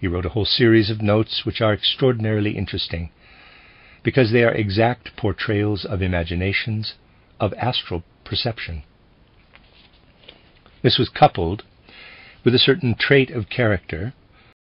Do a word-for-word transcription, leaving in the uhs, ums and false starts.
He wrote a whole series of notes which are extraordinarily interesting because they are exact portrayals of imaginations, of astral perception. This was coupled with a certain trait of character